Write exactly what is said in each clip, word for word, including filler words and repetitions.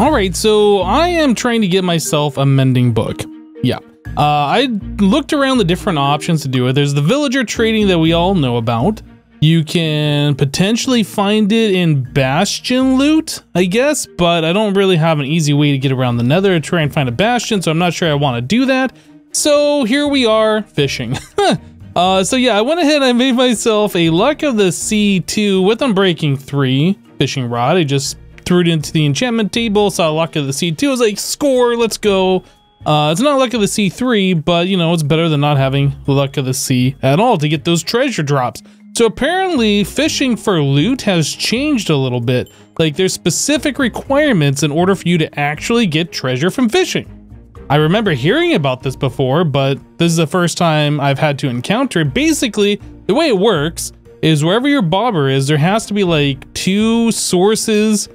All right, so I am trying to get myself a mending book. Yeah, uh, I looked around the different options to do it. There's the villager trading that we all know about. You can potentially find it in bastion loot, I guess, but I don't really have an easy way to get around the nether to try and find a bastion, so I'm not sure I want to do that. So here we are fishing. uh, so yeah, I went ahead and I made myself a Luck of the Sea two with Unbreaking three fishing rod. I just threw it into the enchantment table, saw Luck of the Sea two, I was like, score, let's go. Uh, it's not Luck of the Sea three, but you know, it's better than not having Luck of the Sea at all to get those treasure drops. So apparently fishing for loot has changed a little bit. Like there's specific requirements in order for you to actually get treasure from fishing. I remember hearing about this before, but this is the first time I've had to encounter it. Basically, the way it works is wherever your bobber is, there has to be like two sources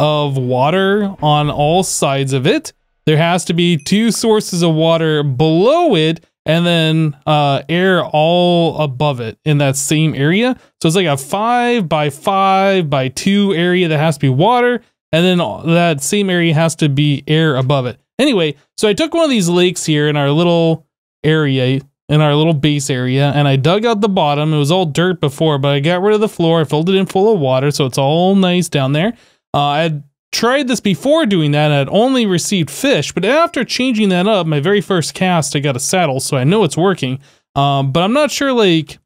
of water on all sides of it. There has to be two sources of water below it, and then uh, air all above it in that same area. So it's like a five by five by two area that has to be water, and then that same area has to be air above it. Anyway, so I took one of these lakes here in our little area, in our little base area, and I dug out the bottom. It was all dirt before, but I got rid of the floor. I filled it in full of water, so it's all nice down there. Uh, I had tried this before doing that, and I had only received fish, but after changing that up, my very first cast, I got a saddle, so I know it's working. Um, but I'm not sure, like,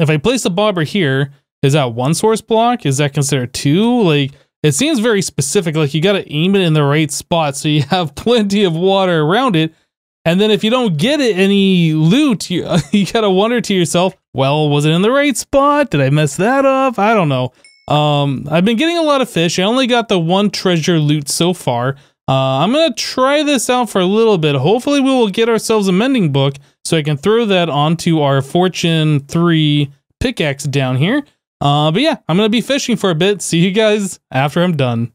if I place the bobber here, is that one source block? Is that considered two? Like, it seems very specific, like you got to aim it in the right spot so you have plenty of water around it. And then if you don't get it, any loot, you, you got to wonder to yourself, well, was it in the right spot? Did I mess that up? I don't know. Um, I've been getting a lot of fish. I only got the one treasure loot so far. Uh, I'm going to try this out for a little bit. Hopefully we will get ourselves a mending book so I can throw that onto our Fortune three pickaxe down here. Uh, but yeah, I'm going to be fishing for a bit. See you guys after I'm done.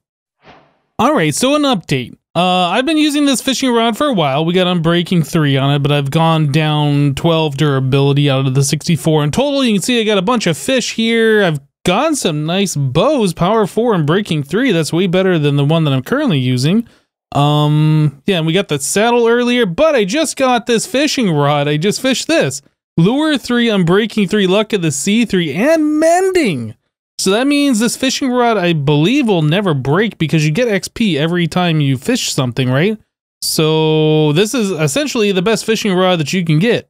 All right, so an update. Uh, I've been using this fishing rod for a while. We got Unbreaking three on it, but I've gone down twelve durability out of the sixty-four. In total, you can see I got a bunch of fish here. I've gotten some nice bows, Power four and Breaking three. That's way better than the one that I'm currently using. Um, yeah, and we got the saddle earlier, but I just got this fishing rod. I just fished this. Lure three, Unbreaking three, Luck of the Sea three, and Mending! So that means this fishing rod, I believe, will never break because you get X P every time you fish something, right? So this is essentially the best fishing rod that you can get.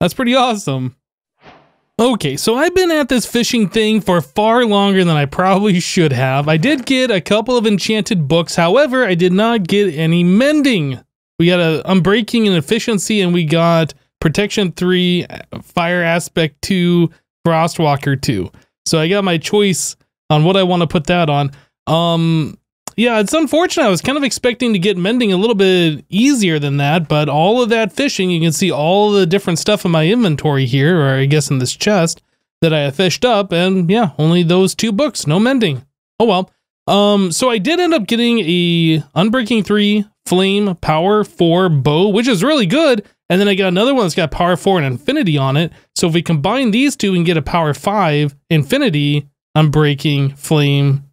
That's pretty awesome. Okay, so I've been at this fishing thing for far longer than I probably should have. I did get a couple of enchanted books, however, I did not get any mending. We got a Unbreaking and Efficiency, and we got Protection three, Fire Aspect two, Frostwalker two. So I got my choice on what I want to put that on. Um, yeah, it's unfortunate. I was kind of expecting to get mending a little bit easier than that, but all of that fishing, you can see all the different stuff in my inventory here, or I guess in this chest, that I fished up, and yeah, only those two books, no mending. Oh well. Um, so I did end up getting a Unbreaking three, Flame, Power four bow, which is really good. And then I got another one that's got Power four and Infinity on it. So if we combine these two and get a Power five, Infinity, Unbreaking, Flame,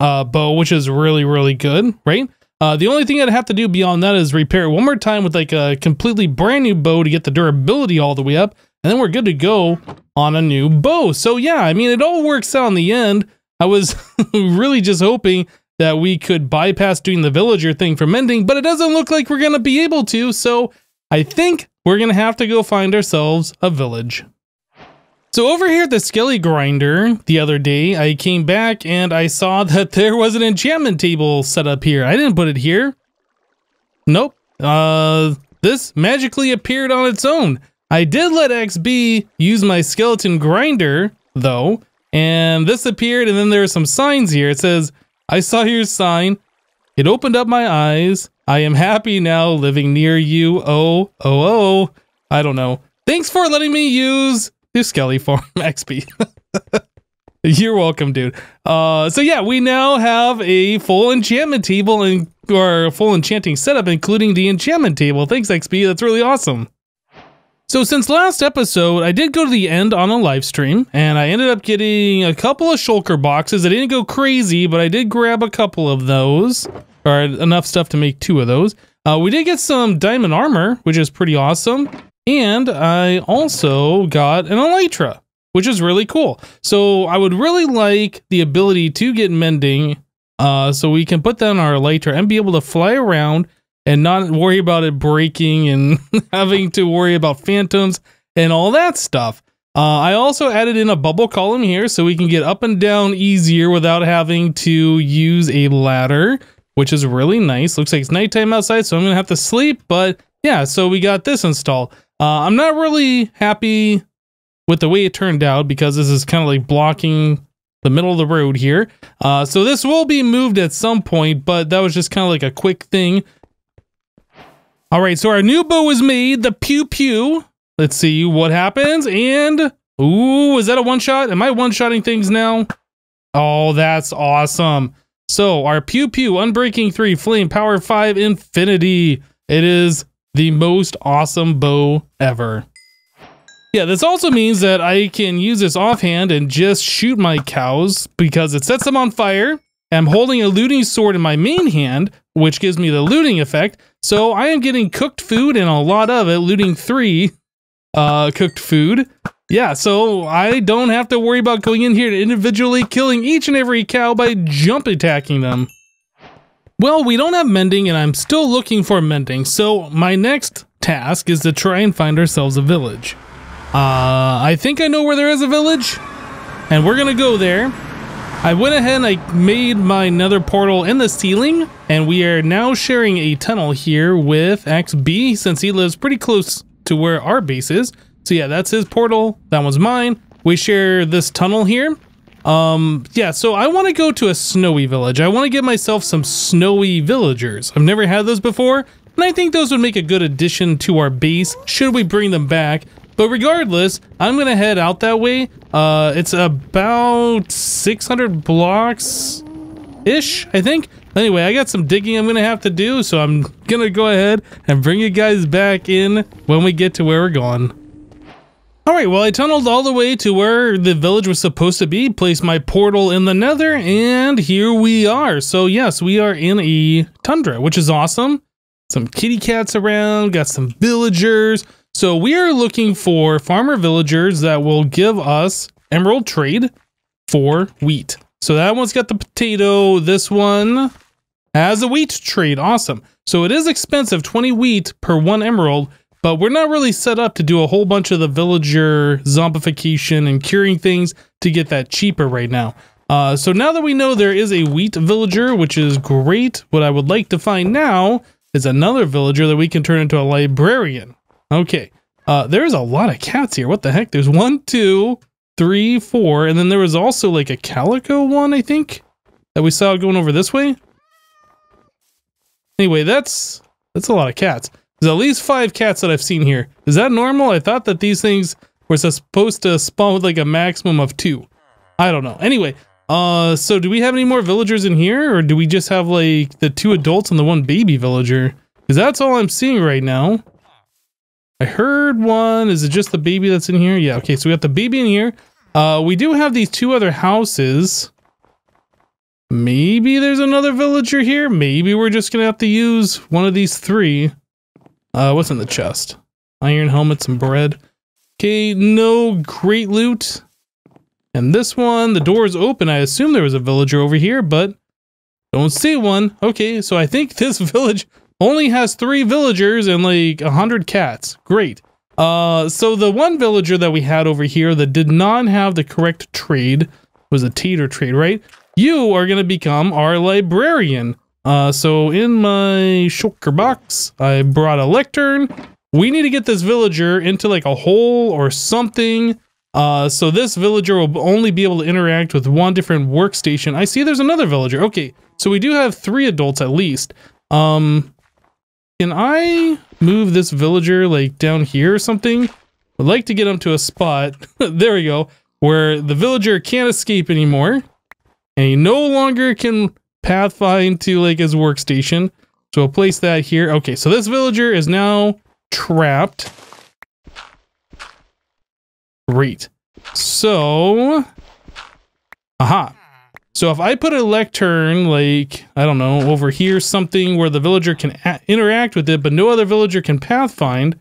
uh, bow, which is really, really good, right? Uh, the only thing I'd have to do beyond that is repair it one more time with like a completely brand new bow to get the durability all the way up. And then we're good to go on a new bow. So yeah, I mean, it all works out in the end. I was really just hoping that we could bypass doing the villager thing for mending, but it doesn't look like we're going to be able to. So I think we're going to have to go find ourselves a village. So over here at the Skelly Grinder the other day, I came back and I saw that there was an enchantment table set up here. I didn't put it here. Nope. Uh, this magically appeared on its own. I did let X B use my skeleton grinder though, and this appeared, and then there are some signs here. It says, I saw your sign. It opened up my eyes. I am happy now living near you. Oh, oh, oh. I don't know. Thanks for letting me use your Skelly Farm, X P. You're welcome, dude. Uh, so yeah, we now have a full enchantment table and or a full enchanting setup, including the enchantment table. Thanks, X P. That's really awesome. So since last episode, I did go to the end on a live stream, and I ended up getting a couple of shulker boxes. I didn't go crazy, but I did grab a couple of those, or enough stuff to make two of those. Uh, we did get some diamond armor, which is pretty awesome. And I also got an elytra, which is really cool. So I would really like the ability to get mending uh, so we can put that on our elytra and be able to fly around and not worry about it breaking and having to worry about phantoms and all that stuff. Uh, I also added in a bubble column here so we can get up and down easier without having to use a ladder, which is really nice. Looks like it's nighttime outside, so I'm going to have to sleep. But yeah, so we got this installed. Uh, I'm not really happy with the way it turned out because this is kind of like blocking the middle of the road here. Uh, so this will be moved at some point, but that was just kind of like a quick thing. All right, so our new bow is made, the pew pew. Let's see what happens, and ooh, is that a one-shot? Am I one-shotting things now? Oh, that's awesome. So our pew pew, unbreaking three, flame, power five, infinity. It is the most awesome bow ever. Yeah, this also means that I can use this offhand and just shoot my cows because it sets them on fire. I'm holding a looting sword in my main hand, which gives me the looting effect. So I am getting cooked food and a lot of it, looting three uh, cooked food. Yeah, so I don't have to worry about going in here to individually killing each and every cow by jump attacking them. Well, we don't have mending and I'm still looking for mending. So my next task is to try and find ourselves a village. Uh, I think I know where there is a village and we're gonna go there. I went ahead and I made my nether portal in the ceiling, and we are now sharing a tunnel here with X B since he lives pretty close to where our base is. So yeah, that's his portal. That one's mine. We share this tunnel here. Um, yeah, so I want to go to a snowy village. I want to get myself some snowy villagers. I've never had those before, and I think those would make a good addition to our base should we bring them back. But regardless, I'm going to head out that way. Uh, it's about six hundred blocks-ish, I think. Anyway, I got some digging I'm going to have to do, so I'm going to go ahead and bring you guys back in when we get to where we're going. All right, well, I tunneled all the way to where the village was supposed to be, placed my portal in the nether, and here we are. So, yes, we are in a tundra, which is awesome. Some kitty cats around, got some villagers. So we are looking for farmer villagers that will give us emerald trade for wheat. So that one's got the potato. This one has a wheat trade. Awesome. So it is expensive, twenty wheat per one emerald, but we're not really set up to do a whole bunch of the villager zombification and curing things to get that cheaper right now. Uh, so now that we know there is a wheat villager, which is great, what I would like to find now is another villager that we can turn into a librarian. Okay, uh, there's a lot of cats here. What the heck? There's one, two, three, four, and then there was also like a calico one, I think, that we saw going over this way. Anyway, that's that's a lot of cats. There's at least five cats that I've seen here. Is that normal? I thought that these things were supposed to spawn with like a maximum of two. I don't know. Anyway, uh, so do we have any more villagers in here, or do we just have like the two adults and the one baby villager? Because that's all I'm seeing right now. I heard one. Is it just the baby that's in here? Yeah. Okay. So we got the baby in here. Uh, we do have these two other houses. Maybe there's another villager here. Maybe we're just going to have to use one of these three. Uh, what's in the chest? Iron helmets and bread. Okay. No great loot. And this one, the door is open. I assume there was a villager over here, but don't see one. Okay. So I think this village only has three villagers and like a hundred cats. Great. Uh, so the one villager that we had over here that did not have the correct trade was a tater trade, right? You are going to become our librarian. Uh, so in my shulker box, I brought a lectern. We need to get this villager into like a hole or something. Uh, so this villager will only be able to interact with one different workstation. I see there's another villager. Okay. So we do have three adults at least. Um, Can I move this villager like down here or something? I'd like to get him to a spot. There we go. Where the villager can't escape anymore. And he no longer can pathfind to like his workstation. So we'll place that here. Okay, so this villager is now trapped. Great. So, aha. So if I put a lectern, like, I don't know, over here, something where the villager can a interact with it, but no other villager can pathfind.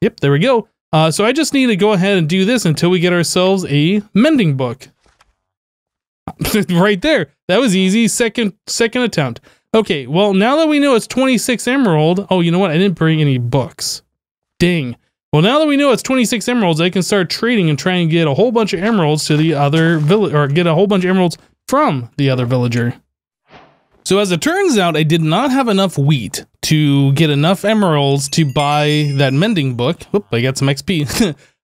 Yep, there we go. Uh, so I just need to go ahead and do this until we get ourselves a mending book. Right there. That was easy. Second, second attempt. Okay, well, now that we know it's twenty-six emerald... Oh, you know what? I didn't bring any books. Dang. Well, now that we know it's twenty-six emeralds, I can start trading and try and get a whole bunch of emeralds to the other village, or get a whole bunch of emeralds from the other villager. So as it turns out, I did not have enough wheat to get enough emeralds to buy that mending book. Whoop, I got some X P.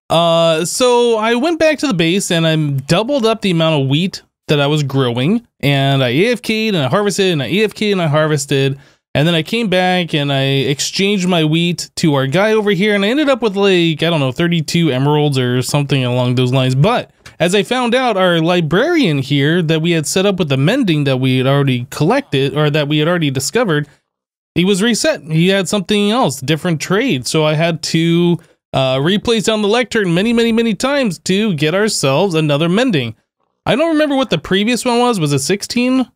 uh, so I went back to the base and I doubled up the amount of wheat that I was growing, and I A F K'd and I harvested and I A F K'd and I harvested. And then I came back and I exchanged my wheat to our guy over here, and I ended up with like, I don't know, thirty-two emeralds or something along those lines. But as I found out, our librarian here that we had set up with the mending that we had already collected, or that we had already discovered, he was reset. He had something else, different trade. So I had to uh, replace down the lectern many, many, many times to get ourselves another mending. I don't remember what the previous one was. Was it sixteen?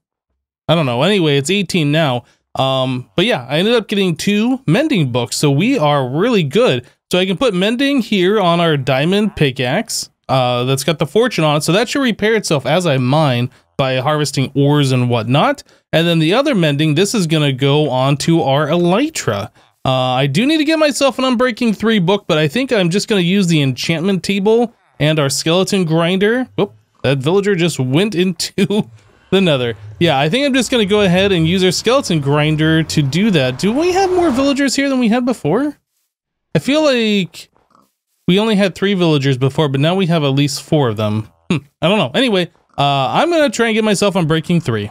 I don't know. Anyway, it's eighteen now. Um, but yeah, I ended up getting two mending books, so we are really good. So I can put mending here on our diamond pickaxe, uh, that's got the fortune on it. So that should repair itself as I mine by harvesting ores and whatnot. And then the other mending, this is going to go on to our elytra. Uh, I do need to get myself an Unbreaking three book, but I think I'm just going to use the enchantment table and our skeleton grinder. Whoop, that villager just went into... the nether. Yeah, I think I'm just going to go ahead and use our skeleton grinder to do that. Do we have more villagers here than we had before? I feel like we only had three villagers before, but now we have at least four of them. Hm, I don't know. Anyway, uh, I'm going to try and get myself on breaking three.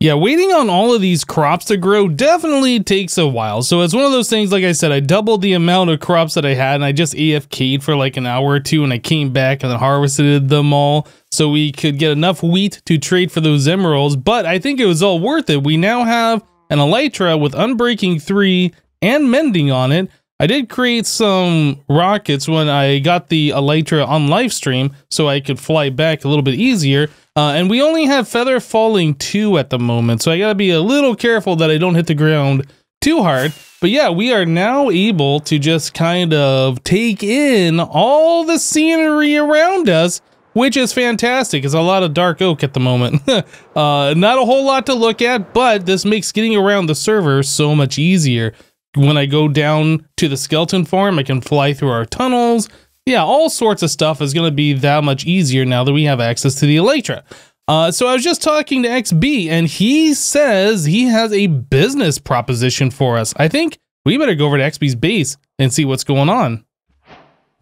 Yeah, waiting on all of these crops to grow definitely takes a while. So it's one of those things, like I said, I doubled the amount of crops that I had, and I just A F K'd for like an hour or two, and I came back and then harvested them all so we could get enough wheat to trade for those emeralds. But I think it was all worth it. We now have an elytra with Unbreaking three and mending on it. I did create some rockets when I got the elytra on live stream so I could fly back a little bit easier. Uh, and we only have Feather Falling two at the moment, so I gotta be a little careful that I don't hit the ground too hard. But yeah, we are now able to just kind of take in all the scenery around us, which is fantastic. It's a lot of dark oak at the moment. uh, not a whole lot to look at, but this makes getting around the server so much easier. When I go down to the skeleton farm, I can fly through our tunnels. Yeah, all sorts of stuff is going to be that much easier now that we have access to the elytra. Uh, so I was just talking to X B, and he says he has a business proposition for us. I think we better go over to X B's base and see what's going on.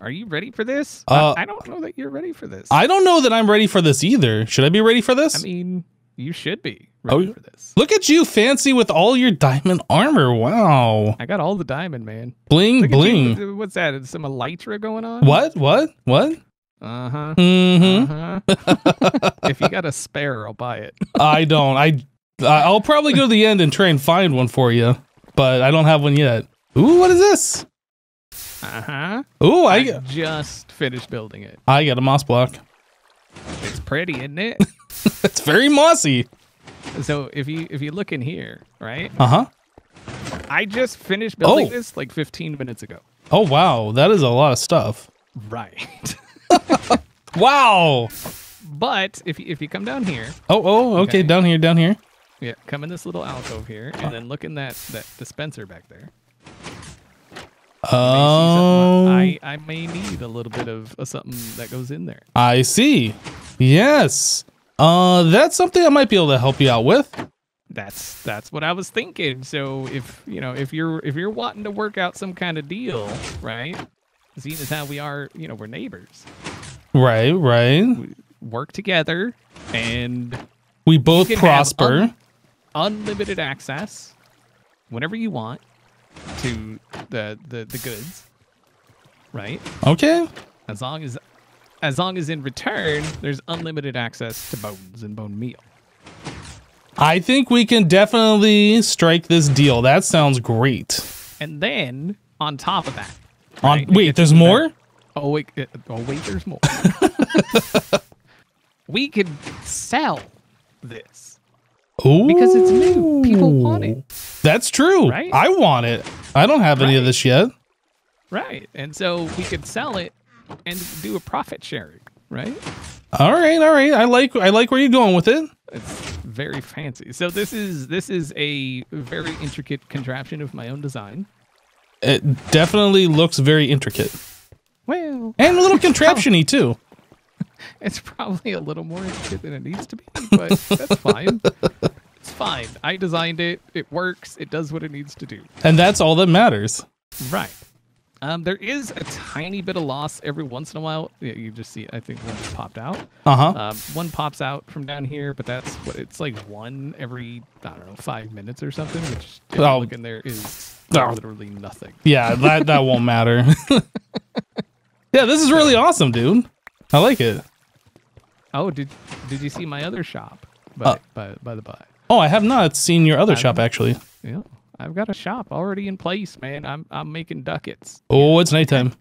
Are you ready for this? Uh, uh, I don't know that you're ready for this. I don't know that I'm ready for this either. Should I be ready for this? I mean, you should be ready oh, for this. Look at you, fancy, with all your diamond armor. Wow. I got all the diamond, man. Bling, bling. You. What's that? Is some elytra going on? What? What? What? Uh-huh. Mm-hmm. Uh-huh. If you got a spare, I'll buy it. I don't. I, I'll probably go to the end and try and find one for you, but I don't have one yet. Ooh, what is this? Uh-huh. Ooh, I, I just finished building it. I got a moss block. It's pretty, isn't it? It's very mossy. So if you if you look in here, right? Uh-huh. I just finished building oh. this like fifteen minutes ago. Oh, wow. That is a lot of stuff. Right. Wow. But if you, if you come down here. Oh, oh, okay. okay. Down here, down here. Yeah. Come in this little alcove here and then look in that, that dispenser back there. Oh. Um, I, I may need a little bit of uh, something that goes in there. I see. Yes. Uh, that's something I might be able to help you out with. That's that's what I was thinking. So if you know if you're if you're wanting to work out some kind of deal, right? Seeing as how we are, you know, we're neighbors. Right, right. We work together, and we both you can prosper. Have un unlimited access, whenever you want, to the the the goods. Right. Okay. As long as. As long as in return, there's unlimited access to bones and bone meal. I think we can definitely strike this deal. That sounds great. And then on top of that, right, on wait, there's more? Better. Oh wait, oh wait, there's more. We could sell this. Ooh. Because it's new. People want it. That's true. Right? I want it. I don't have right. any of this yet. Right. And so we could sell it and do a profit sharing, right? All right, all right. I like I like where you're going with it. It's very fancy. So this is this is a very intricate contraption of my own design. It definitely looks very intricate. Well, and a little contraption-y too. It's probably a little more intricate than it needs to be, but that's fine. It's fine. I designed it. It works. It does what it needs to do. And that's all that matters. Right. Um, there is a tiny bit of loss every once in a while. Yeah, you just see, I think one just popped out. Uh-huh. Um, one pops out from down here, but that's what it's like one every, I don't know, five minutes or something, which if oh. you look in there is oh. literally nothing. Yeah, that, that won't matter. Yeah, this is really awesome, dude. I like it. Oh, did did you see my other shop? By, uh, by, by the by. Oh, I have not seen your other I shop, actually. Yeah, I've got a shop already in place, man. I'm I'm making ducats. Oh, it's nighttime.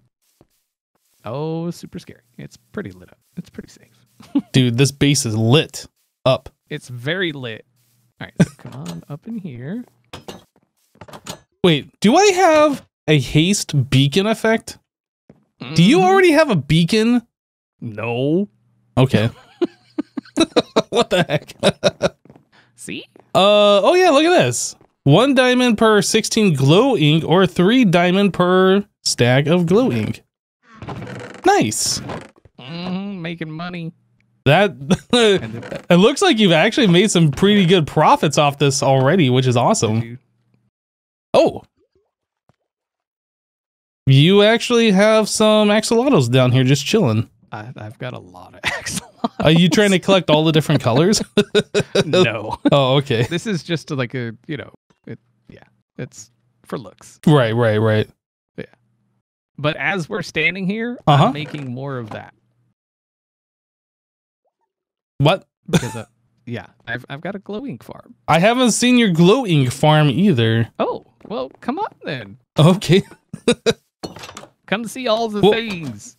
Oh, super scary. It's pretty lit up. It's pretty safe. Dude, this base is lit up. It's very lit. All right, so come on up in here. Wait, do I have a haste beacon effect? Mm. Do you already have a beacon? No. Okay. What the heck? See? Uh oh yeah, look at this. One diamond per sixteen glow ink or three diamond per stack of glow ink. Nice. Mm, making money. That it looks like you've actually made some pretty good profits off this already, which is awesome. Oh. You actually have some axolotls down here just chilling. I, I've got a lot of axolotls. Are you trying to collect all the different colors? No. Oh, okay. This is just like a, you know, it, yeah, it's for looks. Right, right, right. Yeah. But as we're standing here, uh-huh. I'm making more of that. What? Because, uh, yeah, I've, I've got a glow ink farm. I haven't seen your glow ink farm either. Oh, well, come on then. Okay. Come see all the well, things.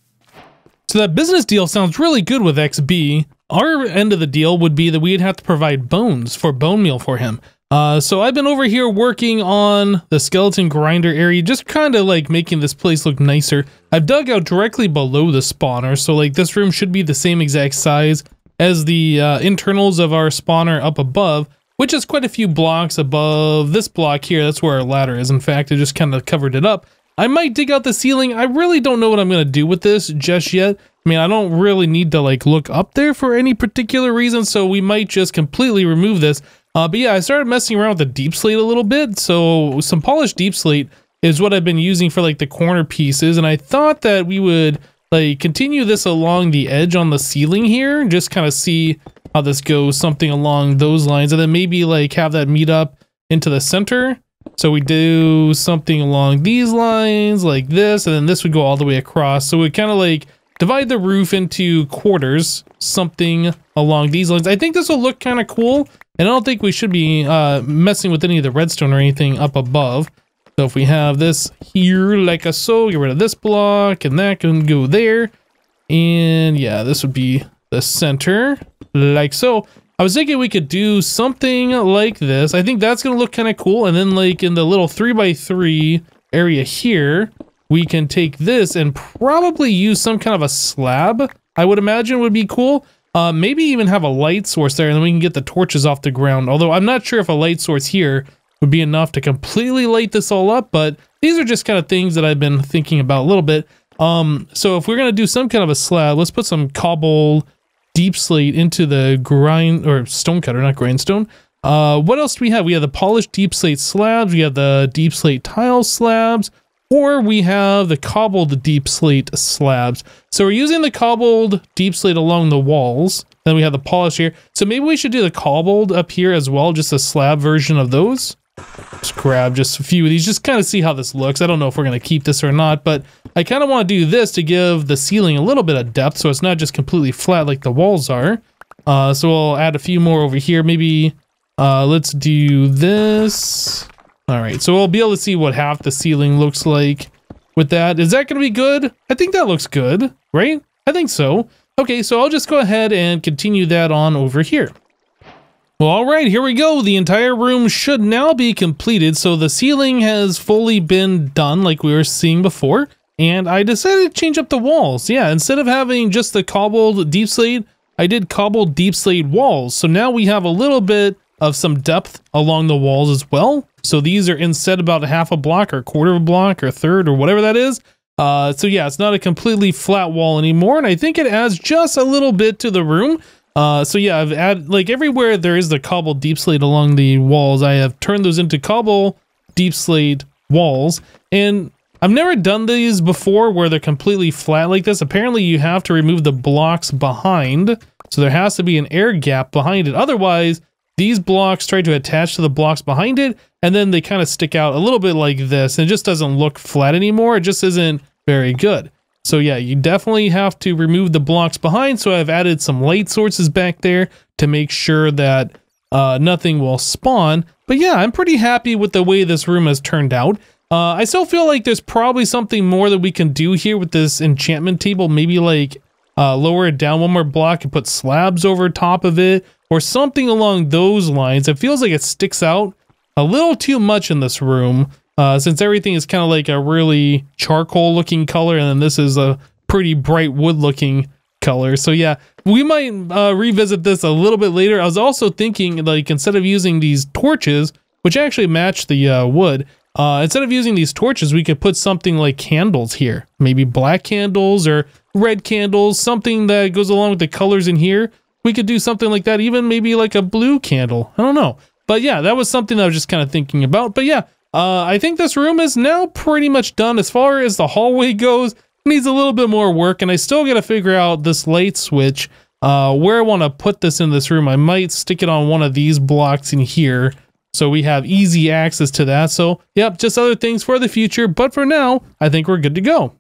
So that business deal sounds really good with X B. Our end of the deal would be that we'd have to provide bones for bone meal for him. Uh, so I've been over here working on the skeleton grinder area, just kind of like making this place look nicer. I've dug out directly below the spawner, so like this room should be the same exact size as the uh, internals of our spawner up above, which is quite a few blocks above this block here. That's where our ladder is. In fact, I just kind of covered it up. I might dig out the ceiling. I really don't know what I'm going to do with this just yet. I mean, I don't really need to like look up there for any particular reason, so we might just completely remove this. Uh, but yeah, I started messing around with the deep slate a little bit. So some polished deep slate is what I've been using for like the corner pieces. And I thought that we would like continue this along the edge on the ceiling here and just kind of see how this goes, something along those lines. And then maybe like have that meet up into the center. So we do something along these lines like this, and then this would go all the way across. So we kind of like divide the roof into quarters, something along these lines. I think this will look kind of cool, and I don't think we should be uh, messing with any of the redstone or anything up above. So if we have this here like a so, get rid of this block, and that can go there. And yeah, this would be the center like so. I was thinking we could do something like this. I think that's going to look kind of cool. And then like in the little three by three area here, we can take this and probably use some kind of a slab. I would imagine would be cool. Uh, maybe even have a light source there and then we can get the torches off the ground. Although I'm not sure if a light source here would be enough to completely light this all up, but these are just kind of things that I've been thinking about a little bit. Um, so if we're going to do some kind of a slab, let's put some cobble deep slate into the grind or stonecutter, not grindstone. Uh, what else do we have? We have the polished deep slate slabs. We have the deep slate tile slabs, or we have the cobbled deep slate slabs. So we're using the cobbled deep slate along the walls. Then we have the polished here. So maybe we should do the cobbled up here as well. Just a slab version of those. Just grab just a few of these, just kind of see how this looks. I don't know if we're going to keep this or not, but I kind of want to do this to give the ceiling a little bit of depth so it's not just completely flat like the walls are. Uh, so we'll add a few more over here. Maybe uh, let's do this. All right, so we'll be able to see what half the ceiling looks like with that. Is that going to be good? I think that looks good, right? I think so. Okay, so I'll just go ahead and continue that on over here. Well, all right, here we go. The entire room should now be completed. So the ceiling has fully been done like we were seeing before. And I decided to change up the walls. Yeah, instead of having just the cobbled deep slate, I did cobbled deep slate walls. So now we have a little bit of some depth along the walls as well. So these are instead about half a block or a quarter of a block or a third or whatever that is. Uh, so yeah, it's not a completely flat wall anymore. And I think it adds just a little bit to the room. Uh, so yeah, I've added like everywhere there is the cobble deep slate along the walls. I have turned those into cobble deep slate walls. And I've never done these before where they're completely flat like this. Apparently you have to remove the blocks behind. So there has to be an air gap behind it. Otherwise, these blocks try to attach to the blocks behind it, and then they kind of stick out a little bit like this, and it just doesn't look flat anymore. It just isn't very good. So yeah, you definitely have to remove the blocks behind. So I've added some light sources back there to make sure that uh, nothing will spawn. But yeah, I'm pretty happy with the way this room has turned out. Uh, I still feel like there's probably something more that we can do here with this enchantment table. Maybe like uh, lower it down one more block and put slabs over top of it, or something along those lines. It feels like it sticks out a little too much in this room, uh, since everything is kind of like a really charcoal looking color, and then this is a pretty bright wood looking color. So yeah, we might uh, revisit this a little bit later. I was also thinking, like, instead of using these torches, which actually match the uh, wood, uh, instead of using these torches, we could put something like candles here, maybe black candles or red candles, something that goes along with the colors in here. We could do something like that, even maybe like a blue candle. I don't know. But yeah, that was something I was just kind of thinking about. But yeah, uh, I think this room is now pretty much done. As far as the hallway goes, it needs a little bit more work. And I still got to figure out this light switch, uh, where I want to put this in this room. I might stick it on one of these blocks in here, so we have easy access to that. So yep, just other things for the future. But for now, I think we're good to go.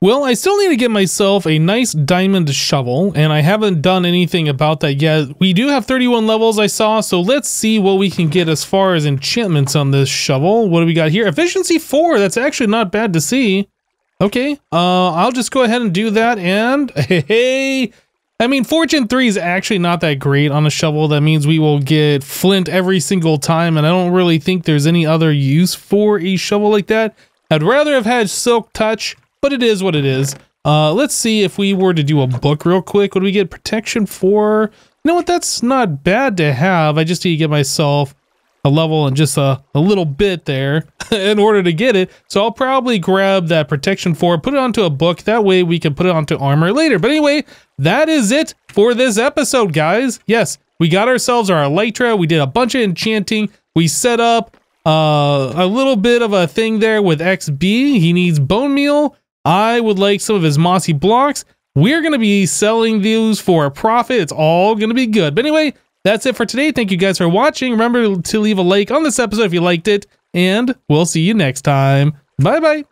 Well, I still need to get myself a nice diamond shovel, and I haven't done anything about that yet. We do have thirty-one levels I saw, so let's see what we can get as far as enchantments on this shovel. What do we got here? Efficiency four, that's actually not bad to see. Okay, uh, I'll just go ahead and do that, and hey, I mean, fortune three is actually not that great on a shovel. That means we will get flint every single time, and I don't really think there's any other use for a shovel like that. I'd rather have had silk touch, but it is what it is. Uh, let's see if we were to do a book real quick. Would we get protection for? You know what? That's not bad to have. I just need to get myself a level and just a, a little bit there in order to get it. So I'll probably grab that protection for, put it onto a book. That way we can put it onto armor later. But anyway, that is it for this episode, guys. Yes, we got ourselves our elytra. We did a bunch of enchanting. We set up uh, a little bit of a thing there with X B. He needs bone meal. I would like some of his mossy blocks. We're going to be selling these for a profit. It's all going to be good. But anyway, that's it for today. Thank you guys for watching. Remember to leave a like on this episode if you liked it, and we'll see you next time. Bye-bye.